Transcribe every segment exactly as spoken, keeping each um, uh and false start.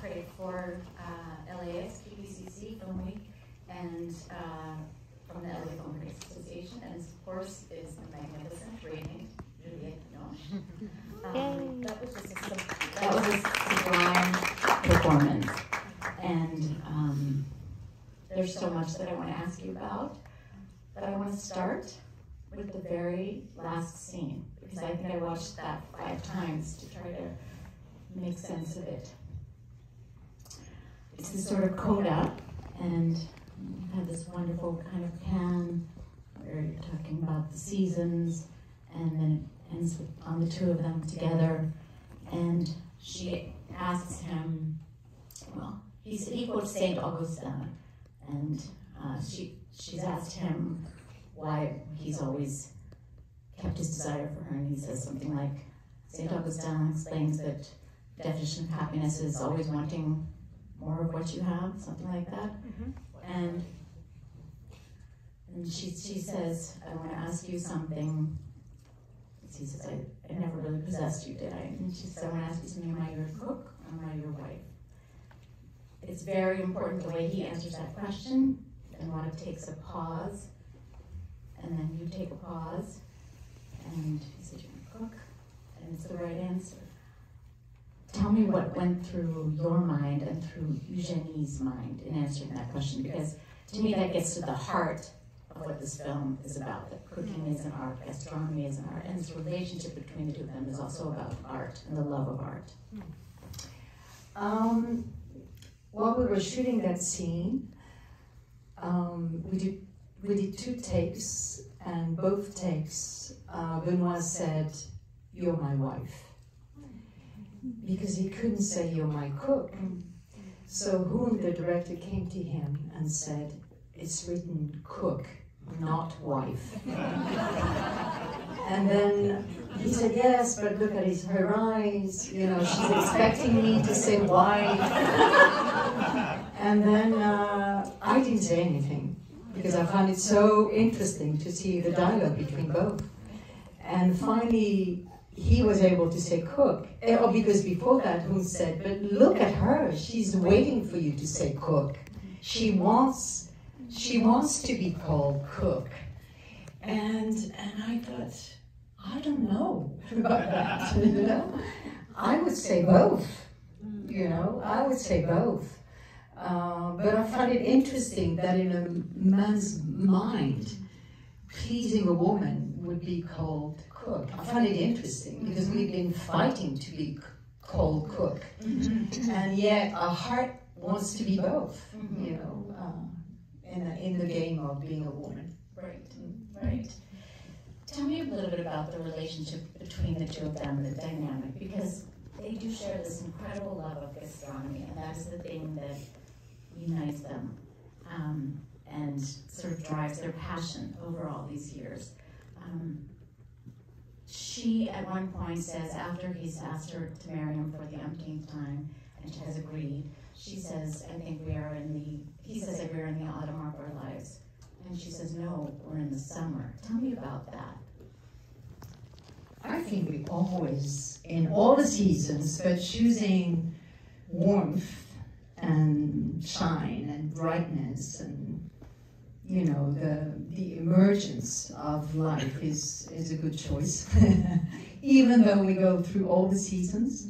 prayed for uh, L A X, P P C C, Film Week, and uh, from the L A Film Critics Association, and of course is the magnificent Renée Juliette Binoche. Um, that was just a, that was a sublime performance, and um, there's so much that I want to ask you about, but I want to start with the very last scene, because I think I watched that five times to try to make sense of it. It's this sort of coda, and you have this wonderful kind of pan where you're talking about the seasons, and then it ends with, on the two of them together, and she asks him, well, he's, he quotes Saint Augustine, and uh, she she's asked him why he's always kept his desire for her, and he says something like, Saint Augustine explains that the definition of happiness is always wanting more of what you have, something like that. Mm-hmm. And, and she, she says, I want to ask you something. He says, I, I never really possessed you, did I? And she says, I want to ask you something. Am I your cook or am I your wife? It's very important the way he answers that question, and Wada takes a pause, and then you take a pause, and he says, you're going to cook, and it's the right answer. Tell me what went through your mind and through Eugénie's mind in answering that question, because to me that gets to the heart of what this film is about, that cooking is an art, gastronomy is an art, and this relationship between the two of them is also about art and the love of art. Um, while we were shooting that scene, um, we did We did two takes, and both takes, uh, Benoît said, you're my wife, because he couldn't say, you're my cook. So Hung, the director, came to him and said, it's written cook, not wife. And then he said, yes, but look at his, her eyes, you know, she's expecting me to say wife. And then uh, I didn't say anything, because I found it so interesting to see the dialogue between both. And finally, he was able to say cook, oh, because before that, Hung said, but look at her, she's waiting for you to say cook. She wants, she wants to be called cook. And, and I thought, I don't know about that, you know? I would say both, you know, I would say both. Uh, but I find it interesting that in a man's mind, pleasing a woman would be called cook. I find it interesting because we've been fighting to be called cook, and yet our heart wants to be both, you know, uh, in, the, in the game of being a woman. Right, right. Tell me a little bit about the relationship between the two of them, the dynamic, because they do share this incredible love of gastronomy, and that is the thing that unites them um, and sort of drives their passion over all these years. Um, she, at one point, says, after he's asked her to marry him for the umpteenth time, and she has agreed, she says, I think we are in the, he says that we're in the autumn of our lives. And she says, no, we're in the summer. Tell me about that. I think we always, in all the seasons, but choosing warmth and shine and brightness and, you know, the the emergence of life is, is a good choice. Even though we go through all the seasons,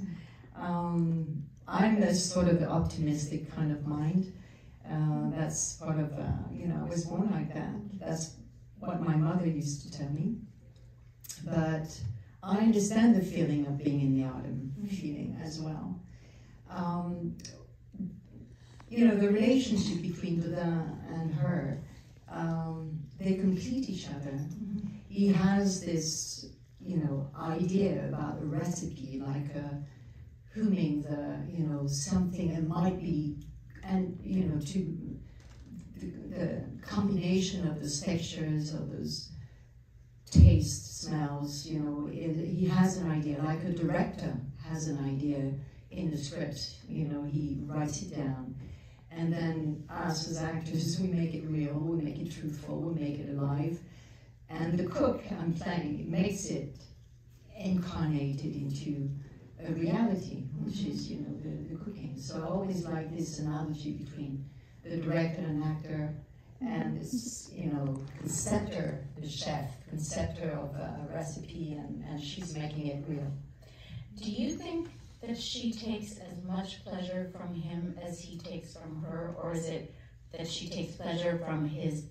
um, I'm the sort of the optimistic kind of mind. Uh, that's part of, uh, you know, I was born like that. That's what my mother used to tell me. But I understand the feeling of being in the autumn feeling as well. Um, you know, the relationship between Dada and her, um, they complete each other. Mm-hmm. He has this, you know, idea about a recipe, like a humming the, you know, something that might be, and, you know, to the, the combination of those textures, of those taste, smells, you know, it, he has an idea, like a director has an idea in the script, you know, he writes it down. And then us as actors, we make it real, we make it truthful, we make it alive. And the cook I'm playing, it makes it incarnated into a reality when she's, you know, the, the cooking. So I always like this analogy between the director and actor, and this, you know, conceptor, the chef, conceptor of a, a recipe, and, and she's making it real. Do you think that she takes as much pleasure from him as he takes from her, or is it that she takes pleasure from his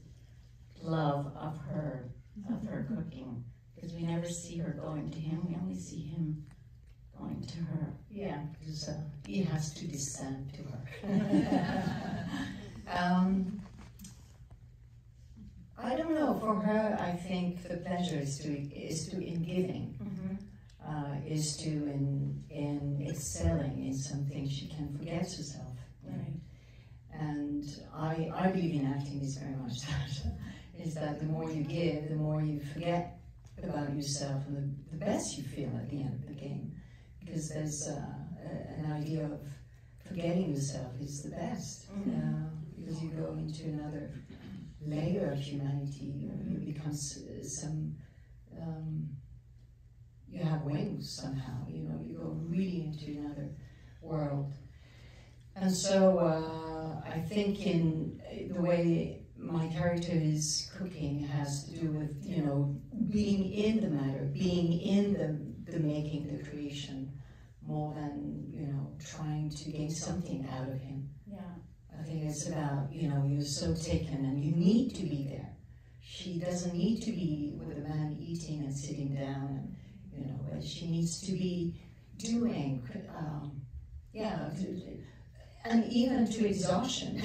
love of her, of her cooking? Because we never see her going to him, we only see him going to her. Yeah, because uh, he has to descend to her. um, I don't know, for her, I think the pleasure is to, is to in giving, mm-hmm. uh, is to in, in excelling in something she can forget herself. Right? Right. And I, I believe in acting is very much that, is that the more you give, the more you forget about yourself, and the, the best you feel at the end of the game. Because there's uh, a, an idea of forgetting yourself is the best, mm-hmm. uh, because you go into another layer of humanity, mm-hmm. you become some, um, you have wings somehow, you know, you go really into another world. And so uh, I think in the way my character is cooking has to do with, you know, being in the matter, being in the, the making, the creation, more than, you know, trying to gain something out of him. Yeah. I think it's about, you know, you're so taken and you need to be there. She doesn't need to be with a man eating and sitting down, and, you know, but she needs to be doing, um, yeah, and even to exhaustion.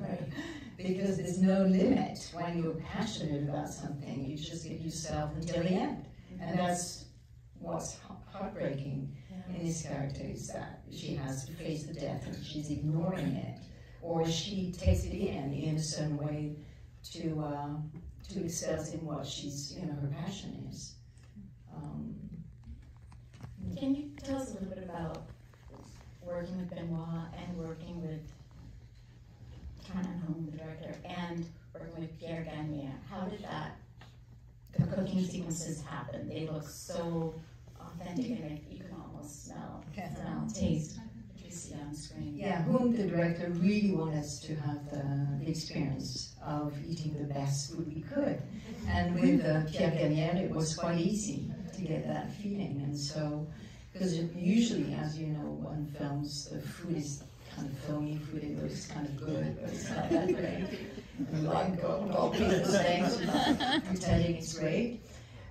Right? Because there's no limit when you're passionate about something, you just give yourself until the end. And that's what's heartbreaking. In this character is that she has to face the death and she's ignoring it, or she takes it in in a certain way to uh, to excel in what she's, you know, her passion is. Um, Can you tell us a little bit about working with Benoît and working with Tran Anh Hung, the director, and working with Pierre Gagnaire? How did that the cooking sequences happen? They look so authentic, and you can almost smell, yeah. smell, taste what you see on screen. Yeah, whom the director really wanted us to have the, the experience of eating the best food we could. And with uh, Pierre Gagnaire, it was quite easy to get that feeling. And so, because usually, as you know, on films, the food is kind of filmy, food it looks kind of good, but it's not that great. You like all these things, pretending it's great.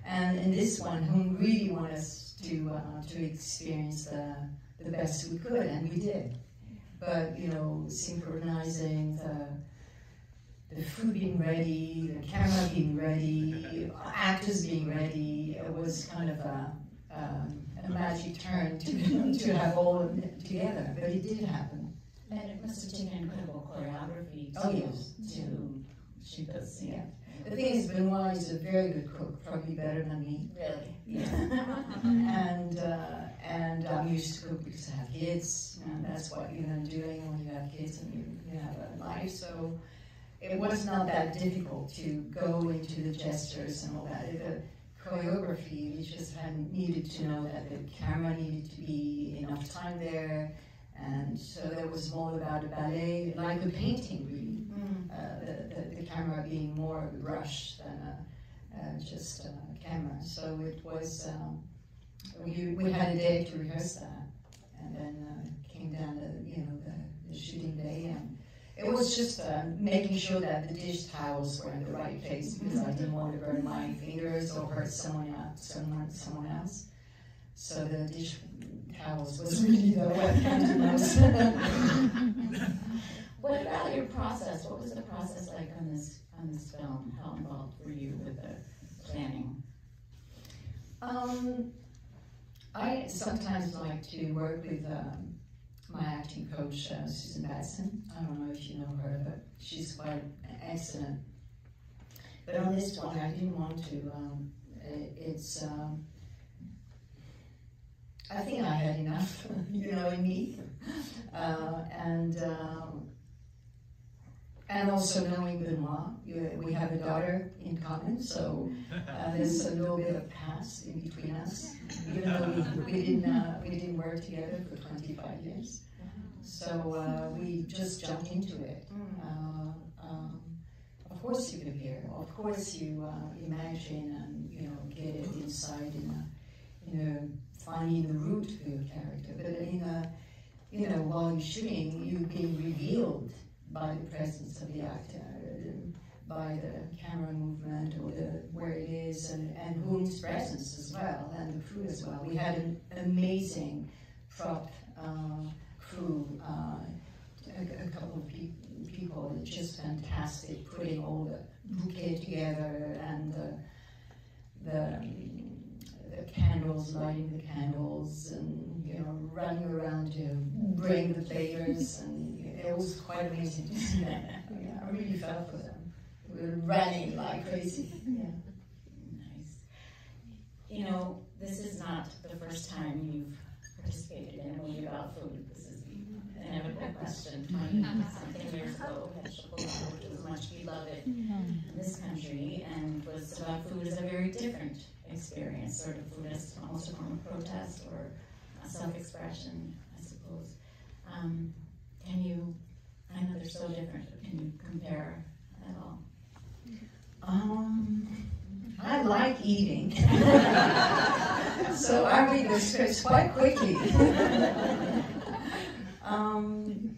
And in this one, whom really wanted us to uh, to experience the the best we could, and we did. But you know, synchronizing the the food being ready, the camera being ready, actors being ready, it was kind of a um, a magic turn to to have all of it together. But it did happen. And it must have taken incredible choreography. To, oh yes, to she does, yeah. The thing is, Benoît is a very good cook, probably better than me. Really? Yeah. and uh, and I'm used to cook because I have kids, and that's what you're doing when you have kids and you, you have a life. So it was not that difficult to go into the gestures and all that. The choreography, we just had needed to know that the camera needed to be enough time there, and so there was more about a ballet, like a painting, really. Uh, the, the, the camera being more of a brush than a, uh, just a camera. So it was, um, we, we had a day to rehearse that, and then uh, came down the, you know, the, the shooting day, and it was just uh, making sure that the dish towels were in the right place, because I didn't want to burn my fingers or hurt someone else. Someone, someone else. So the dish towels was really the what counted most. What about your process? What was the process like on this on this film? How involved were you with the planning? Um, I sometimes like to work with um, my acting coach, uh, Susan Batson. I don't know if you know her, but she's quite excellent. But on this one, I didn't want to. Um, it's. Um, I think I had enough, you know, in me, uh, and. Um, And also knowing Benoît, we have a daughter in common, so uh, there's a little bit of past in between us, even though we, we, didn't, uh, we didn't work together for twenty-five years. So uh, we just jumped into it. Uh, um, of course you compare, of course you uh, imagine and you know get it inside in a, in a, finding the root for your character, but in a, you know, while you're shooting, you're being revealed by the presence of the actor, by the camera movement, or the, where it is, and, and whom's presence as well, and the crew as well. We had an amazing prop uh, crew, uh, a, a couple of pe people, just fantastic, putting all the bouquet together, and the, the, the candles, lighting the candles, and you know, running around to bring the players, and it was quite amazing to see that. Yeah, I really fell for them. We were running like crazy. Yeah. Nice. You know, this is not the first time you've participated in a movie about food. This is an inevitable question. twenty something years ago, we had Chocolat, which was much beloved in this country, and was about food as a very different experience, sort of food as almost a form of protest or self-expression, I suppose. Um, Can you, I know they're so different, but can you compare at all? Um, I like eating. So I read the scripts quite quickly. um,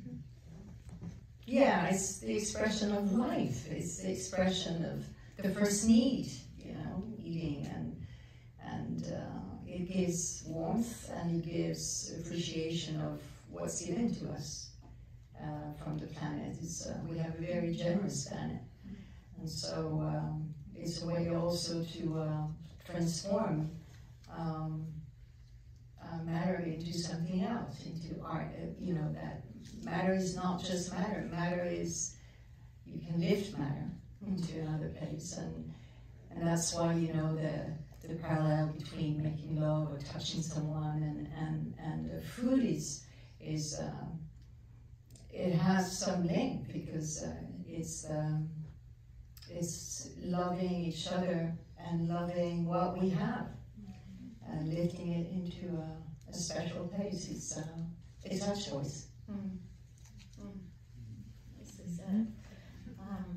yeah, it's the expression of life. It's the expression of the first need, you know, eating. And, and uh, it gives warmth and it gives appreciation of what's given to us. Uh, from the planet. It's, uh, we have a very generous planet. And so um, it's a way also to uh, transform um, uh, matter into something else, into art. Uh, you know, that matter is not just matter. Matter is, you can lift matter into another place. And, and that's why, you know, the, the parallel between making love or touching someone and, and, and the food is, is uh, it has some link, because uh, it's, um, it's loving each other and loving what we have and lifting it into a, a special place. It's, uh, it's our choice. Mm. Mm. This is, uh, um,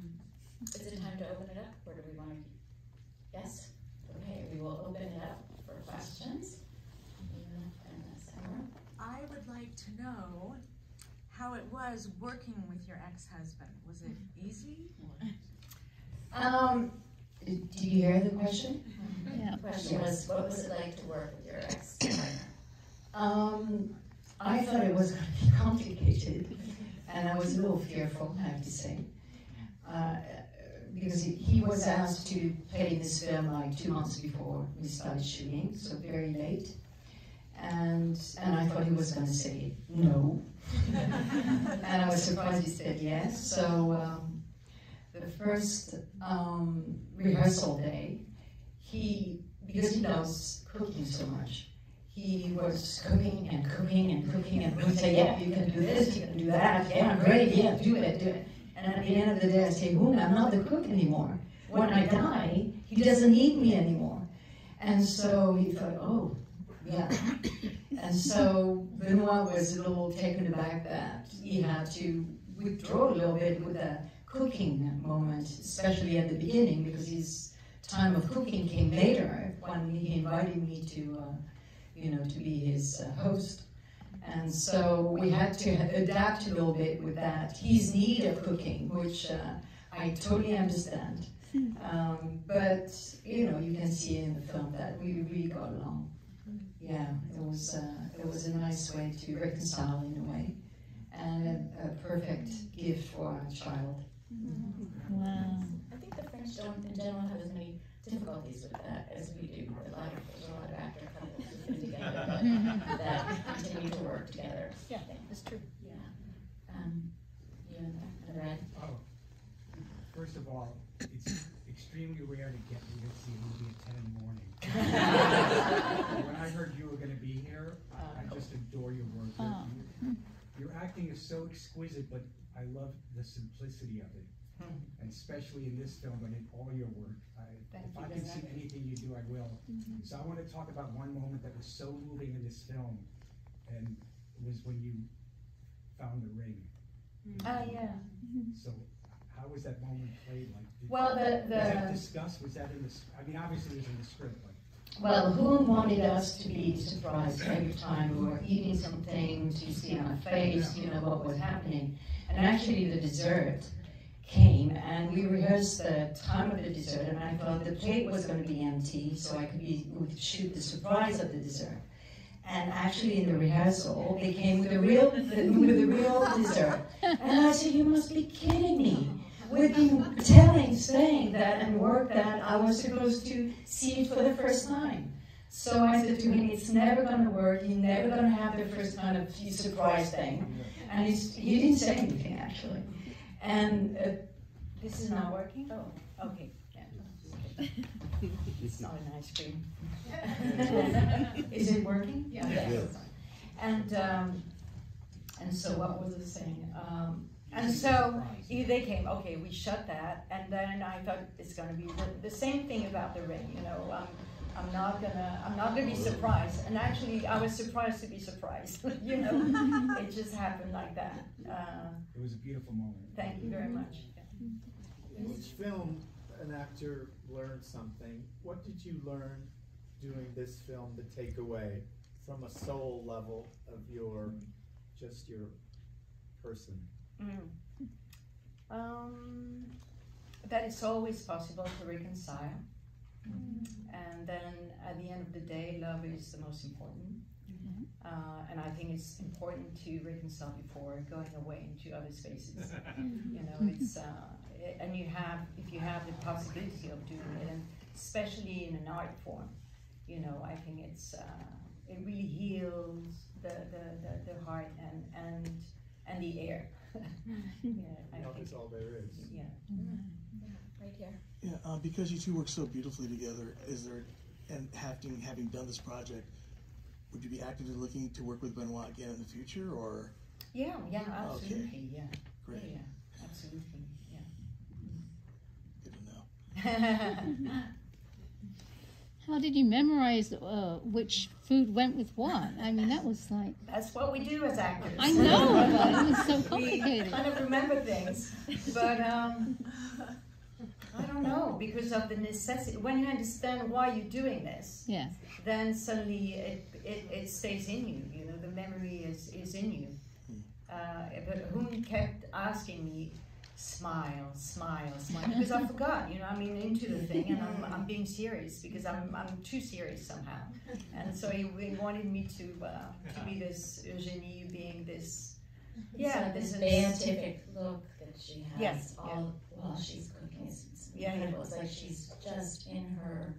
is it time to open it up, or do we want to? Yes? Okay, we will open it up for questions. I would like to know how it was working with your ex-husband. Was it easy? Um, did you hear the question? Yeah. The question was, what was it like to work with your ex-partner? Um, I thought it was going to be complicated, and I was a little fearful, I have to say, uh, because he was asked to play in this film like two months before we started shooting, so very late. And, and I thought he was going to say no, and I was surprised he said yes. So um, the first um, rehearsal day, he, because he loves cooking so much, he was cooking and cooking and cooking, and we say, yeah, you can do this, you can do that, yeah, I'm ready, yeah, do it, do it. And at the end of the day, I say, Hung, I'm not the cook anymore. When I die, he doesn't need me anymore. And so he thought, oh. Yeah, and so Benoît was a little taken aback that he had to withdraw a little bit with the cooking moment, especially at the beginning, because his time of cooking came later when he invited me to, uh, you know, to be his uh, host. And so we had to adapt a little bit with that, his need of cooking, which uh, I totally understand. Um, but, you know, you can see in the film that we really got along. Yeah, it was, uh, it was a nice way to reconcile in a way, and a, a perfect gift for our child. Mm-hmm. Wow. I think the French don't in general have as many difficulties with that as we do with life. There's a lot of actor couples who fit together that, that continue to work together. Yeah, that's true. Yeah. Um, you and the, the red? Oh, first of all, it's extremely rare to get me to see a movie at ten in the morning. When I heard you were going to be here, I, I just adore your work. You, your acting is so exquisite, but I love the simplicity of it. And especially in this film and in all your work. I, if I can see anything you do, I will. Mm-hmm. So I want to talk about one moment that was so moving in this film, and it was when you found the ring. Mm-hmm. Ah, yeah. So how was that moment played? Like, did, well, the, the, was that discussed? Was that in the, I mean, obviously it was in the script. But. Well, Hung wanted us to be surprised every time we were eating something, to see on our face, yeah. you know, what was happening. And actually the dessert came, and we rehearsed the time of the dessert, and I thought the plate was going to be empty, so I could be, we could shoot the surprise of the dessert. And actually, in the rehearsal, they came with the real, the, with the real dessert. And I said, "You must be kidding me! With you telling, saying that, and work that I was supposed to see it for the first time." So I said to him, "It's never going to work. You're never going to have the first kind of surprise thing." And he's, he didn't say anything actually. And uh, this is not working? Oh, okay. Yeah. It's not an ice cream. Is it working? Yeah. Yes. And, um, and so what was I saying? Um, and so they came, okay, we shut that. And then I thought it's going to be the, the same thing about the ring, you know. Um, I'm not gonna. I'm not gonna be surprised. And actually, I was surprised to be surprised. You know, it just happened like that. Uh, it was a beautiful moment. Thank you very much. In each film, an actor learned something. What did you learn doing this film to take away from a soul level of your, just your person? Mm. Um, that it's always possible to reconcile. Mm-hmm. And then at the end of the day, love is the most important. Mm-hmm. uh, and I think it's important to reconcile before going away into other spaces. You know, it's uh, it, and you have, if you have the possibility of doing it, and especially in an art form, you know, I think it's uh, it really heals the the, the, the heart and, and and the air. Yeah, I love think is all there is. Yeah. Mm-hmm. Right here. Yeah, uh, because you two work so beautifully together, is there, and having having done this project, would you be actively looking to work with Benoît again in the future, or? Yeah, yeah, absolutely, okay. yeah. Great. Yeah, yeah, absolutely, yeah. Good to know. How did you memorize uh, which food went with what? I mean, that was like... That's what we do as actors. I know, but it was so complicated. We kind of remember things, but... Um, I don't know, because of the necessity. When you understand why you're doing this, yeah. then suddenly it, it, it stays in you, you know, the memory is, is in you. Uh, but Hung kept asking me, smile, smile, smile, because I forgot, you know, I mean, into the thing, and I'm, I'm being serious, because I'm, I'm too serious somehow. And so he, he wanted me to, uh, to be this Eugénie, being this, yeah, so this scientific look that she has yes, all yeah. while she's cooking. It's yeah, yeah. It's like she's just in her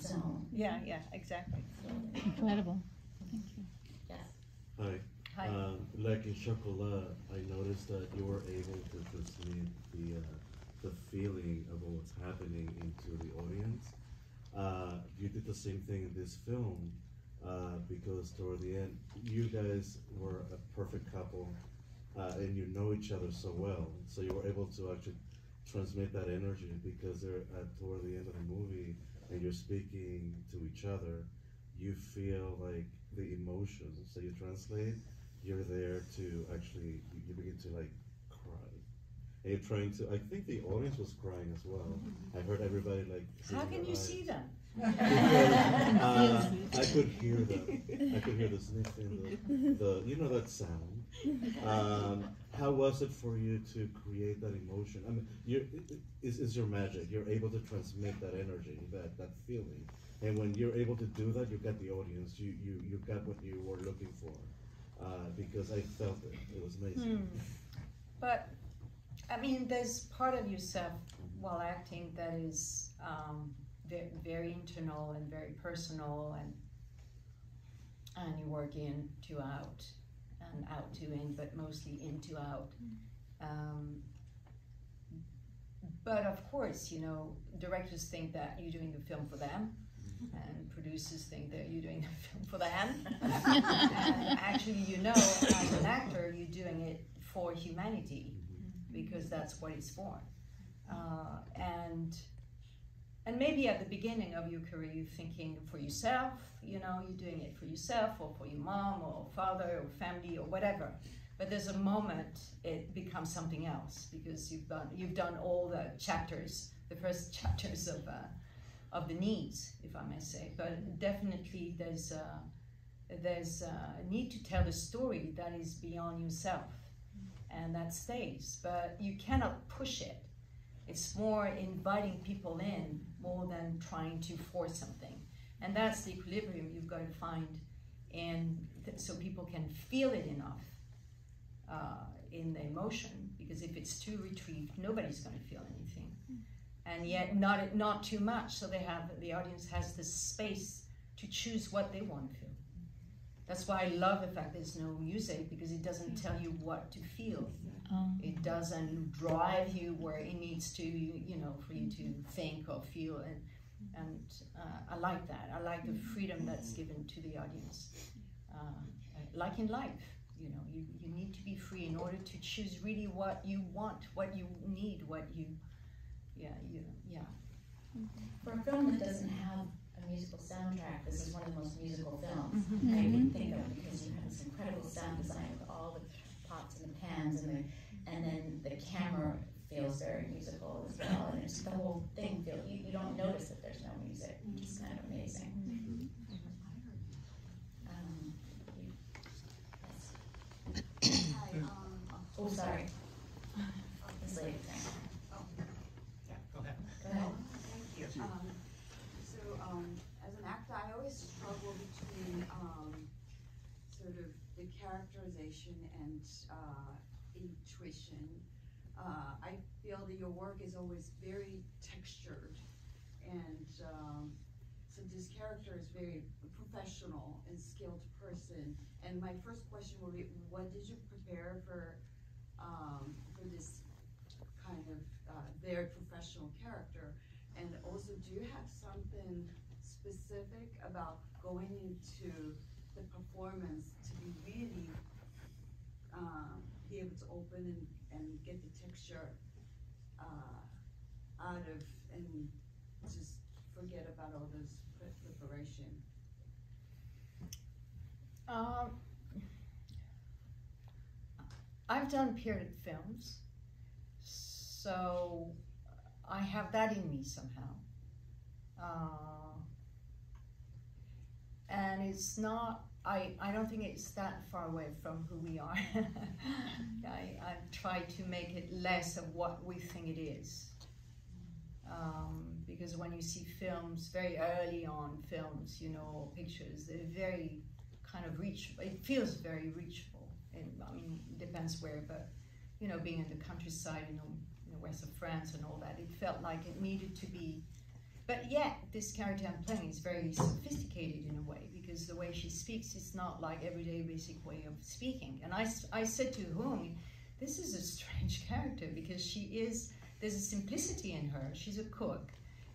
zone. Yeah, yeah, exactly. Incredible. Thank you. Yes. Hi. Hi. Um, like in Chocolat, I noticed that you were able to transmit the uh, the feeling of what's happening into the audience. Uh, you did the same thing in this film. Uh, because toward the end, you guys were a perfect couple, uh, and you know each other so well, so you were able to actually transmit that energy, because they're at toward the end of the movie, and you're speaking to each other, you feel like the emotions that you translate, you're there to actually, you begin to like cry. And you're trying to, I think the audience was crying as well. I heard everybody like... How can you see them? Because, uh, I could hear them. I could hear the sniffing, the, the you know that sound. Um, how was it for you to create that emotion? I mean, you're, it's, it's your magic. You're able to transmit that energy, that that feeling, and when you're able to do that, you got the audience. You you you got what you were looking for, uh, because I felt it. It was amazing. Hmm. But I mean, there's part of yourself while acting that is. Um, very internal and very personal, and and you work in to out and out to in, but mostly in to out. Um, but of course, you know, directors think that you're doing the film for them, and producers think that you're doing the film for them. And actually, you know, as an actor, you're doing it for humanity, because that's what it's for. Uh, and and maybe at the beginning of your career, you're thinking for yourself, you know, you're doing it for yourself or for your mom or father or family or whatever. But there's a moment it becomes something else, because you've done you've done all the chapters, the first chapters of uh, of the needs, if I may say. But definitely there's a, there's a need to tell a story that is beyond yourself, and that stays. But you cannot push it. It's more inviting people in more than trying to force something, and that's the equilibrium you've got to find, and so people can feel it enough. Uh, in the emotion, because if it's too retrieved, nobody's going to feel anything, and yet not not too much, so they have the audience has this space to choose what they want to feel. That's why I love the fact there's no music, because it doesn't tell you what to feel. Um, it doesn't drive you where it needs to, you know, for you to think or feel, and and uh, I like that. I like the freedom that's given to the audience, uh, like in life. You know, you, you need to be free in order to choose really what you want, what you need, what you, yeah, you, yeah. Mm-hmm. For a film that doesn't have a musical soundtrack, this is one of the most musical films mm-hmm. that I can think of, because you have this incredible sound design with all the pots and the pans, and the, and then the camera feels very musical as well, and it's the whole thing feels, you, you don't notice that there's no music, which is kind of amazing. Mm-hmm. Oh, sorry. This lady. Oh. Yeah, go ahead. Go ahead. Thank you. Um, so, um, as an actor, I always struggle between um, sort of the characterization and uh, intuition. Uh, I feel that your work is always very textured, and um, so this character is very professional and skilled person. And my first question would be, what did you prepare for? Um, for this kind of uh, very professional character, and also do you have something specific about going into the performance to be really uh, be able to open and, and get the texture uh, out of and just forget about all this preparation? Um. I've done period films, so I have that in me somehow. Uh, and it's not, I, I don't think it's that far away from who we are. I, I've tried to make it less of what we think it is. Um, because when you see films, very early on films, you know, pictures, they're very kind of reachable. It feels very reachable. And, I mean, it depends where, but, you know, being in the countryside, you know, in the west of France and all that, it felt like it needed to be, but yet, this character I'm playing is very sophisticated in a way, because the way she speaks is not like everyday basic way of speaking. And I, I said to Hung, this is a strange character, because she is, there's a simplicity in her, she's a cook,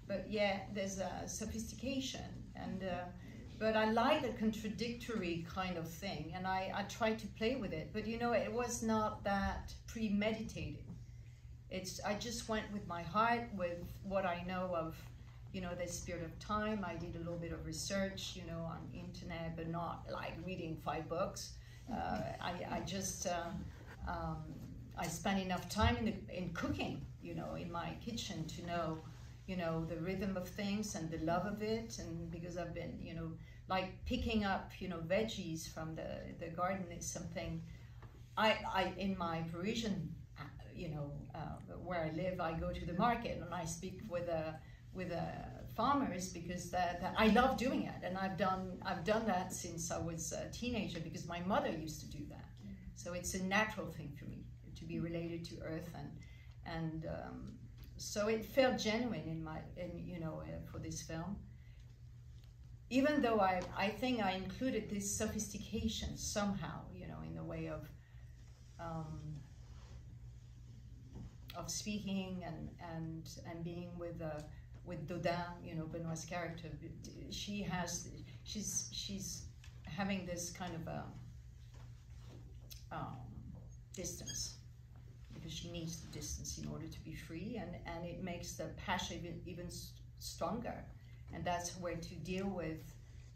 but yet there's a sophistication, and uh, but I like the contradictory kind of thing, and I, I tried to play with it, but you know, it was not that premeditated. It's, I just went with my heart, with what I know of, you know, the spirit of time. I did a little bit of research, you know, on internet, but not like reading five books. Uh, I, I just, uh, um, I spent enough time in, the, in cooking, you know, in my kitchen to know, you know, the rhythm of things and the love of it, and because I've been, you know, like picking up, you know, veggies from the, the garden is something I, I, in my Parisian, you know, uh, where I live, I go to the market and I speak with a, with a farmers, because that, that, I love doing it, and I've done, I've done that since I was a teenager, because my mother used to do that. So it's a natural thing for me to be related to earth, and, and, um, so it felt genuine in my, in, you know, uh, for this film. Even though I, I think I included this sophistication somehow, you know, in the way of, um, of speaking and and and being with uh, with Dodin, you know, Benoît's character, she has, she's, she's having this kind of a um, distance, because she needs the distance in order to be free, and, and it makes the passion even, even stronger. And that's where to deal with,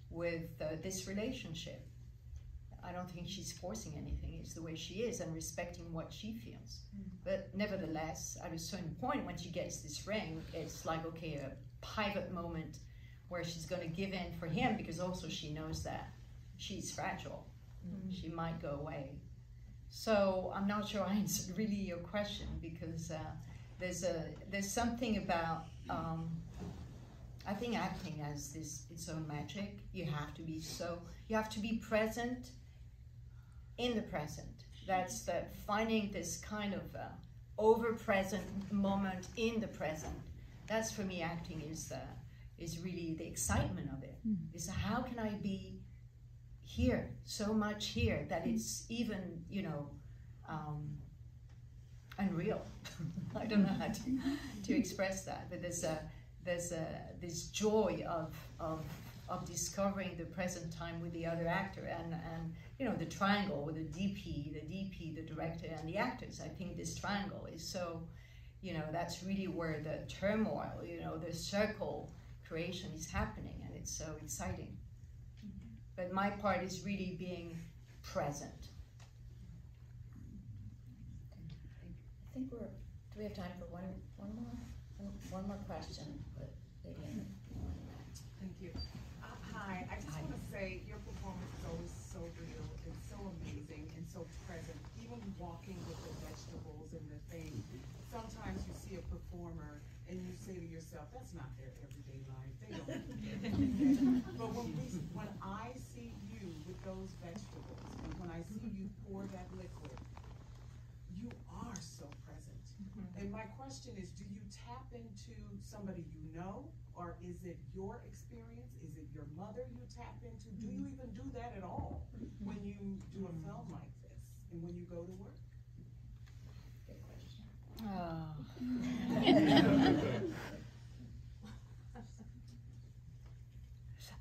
with uh, this relationship. I don't think she's forcing anything. It's the way she is and respecting what she feels. Mm. But nevertheless, at a certain point, when she gets this ring, it's like, okay, a pivot moment where she's going to give in for him, because also she knows that she's fragile. Mm. She might go away. So I'm not sure I answered really your question, because uh, there's a there's something about, um, I think acting has this its own magic. You have to be so, you have to be present in the present. That's the finding this kind of uh, over-present moment in the present. That's for me, acting is uh, is really the excitement of it. Mm. Is how can I be here, so much here, that it's even, you know, um, unreal. I don't know how to to express that, but there's a there's a this joy of of of discovering the present time with the other actor, and and you know, the triangle with the D P, the D P, the director, and the actors. I think this triangle is so, you know, that's really where the turmoil, you know, the circle creation is happening, and it's so exciting. But my part is really being present. I think we're, do we have time for one, one more? One more question, but they didn't want that. Thank you. Uh, hi, I just hi. want to say your performance is always so real and so amazing and so present. Even walking with the vegetables and the thing, sometimes you see a performer and you say to yourself, that's not their everyday life. They don't do But when, we, when I see you with those vegetables, and when I see you pour that liquid, you are so present. Mm-hmm. And my question is, do you tap into somebody you know, or is it your experience? Is it your mother you tap into? Do you even do that at all when you do a film like this and when you go to work? Good question. Oh.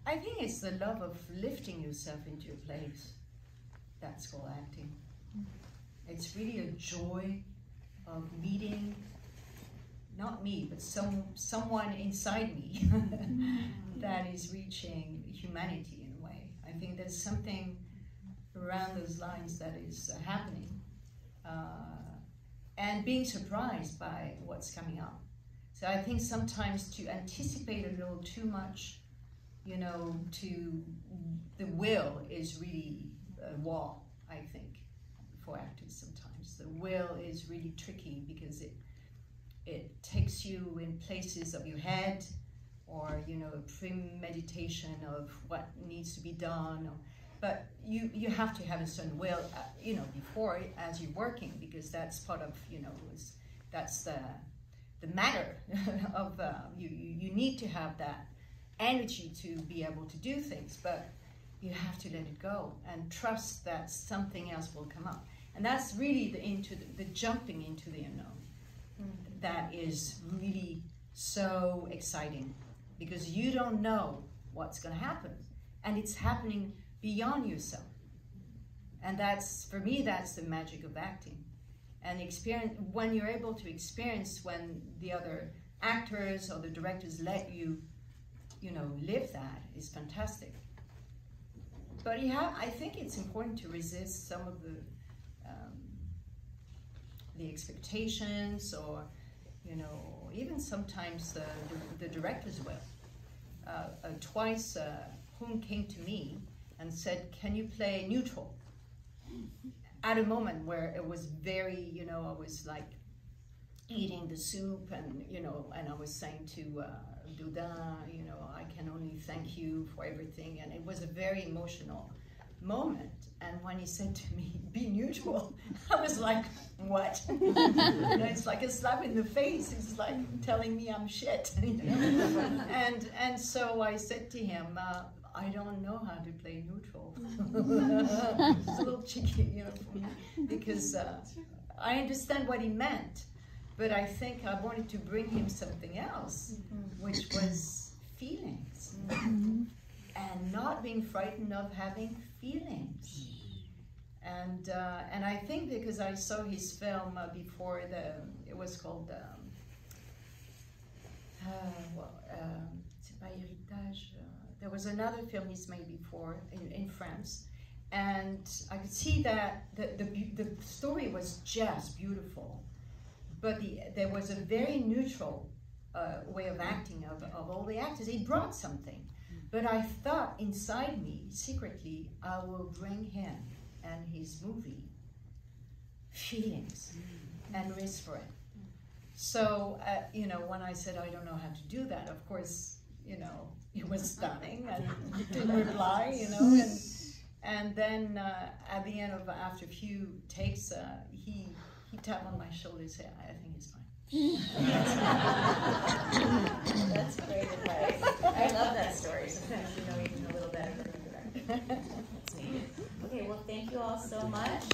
I think it's the love of lifting yourself into a place. That's called acting. It's really a joy of meeting, not me, but some someone inside me that is reaching humanity in a way. I think there's something around those lines that is happening. Uh, and being surprised by what's coming up. So I think sometimes to anticipate a little too much, you know, to the will is really a wall, I think, for actors sometimes. The will is really tricky, because it it takes you in places of your head, or, you know, a premeditation of what needs to be done. Or, but you, you have to have a certain will, uh, you know, before it, as you're working, because that's part of, you know, is, that's the, the matter of, uh, you, you, you need to have that energy to be able to do things, but you have to let it go and trust that something else will come up. And that's really the, into the, the jumping into the unknown. Mm-hmm. That is really so exciting, because you don't know what's going to happen, and it's happening beyond yourself. And that's, for me, that's the magic of acting. And experience, when you're able to experience when the other actors or the directors let you, you know, live that, is fantastic. But you have, I think it's important to resist some of the um, the expectations, or, you know, even sometimes the, the, the director's will. Uh, uh, twice uh, Hung came to me and said, can you play neutral? At a moment where it was very, you know, I was like eating the soup, and, you know, and I was saying to uh, Dodin, you know, I can only thank you for everything. And it was a very emotional moment. And when he said to me, be neutral, I was like, what? You know, it's like a slap in the face. It's like telling me I'm shit. You know? and, and so I said to him, uh, I don't know how to play neutral. It's a little cheeky, you know, for me, because uh, I understand what he meant. But I think I wanted to bring him something else, mm-hmm. which was feelings. Mm-hmm. And not being frightened of having feelings. And uh, and I think because I saw his film uh, before, the it was called, um, uh, well, uh, there was another film he's made before in, in France. And I could see that the, the, the story was just beautiful. But the, there was a very neutral uh, way of acting of, of all the actors. He brought something. But I thought inside me, secretly, I will bring him and his movie feelings and risk for it. So, uh, you know, when I said, I don't know how to do that, of course, you know, it was stunning and didn't reply, you know. And, and then uh, at the end of, after a few takes, uh, he, he tapped on my shoulder and said, I think it's fine. That's great advice. I love that story. Sometimes you know even a little better than the director. Okay, well, thank you all so much.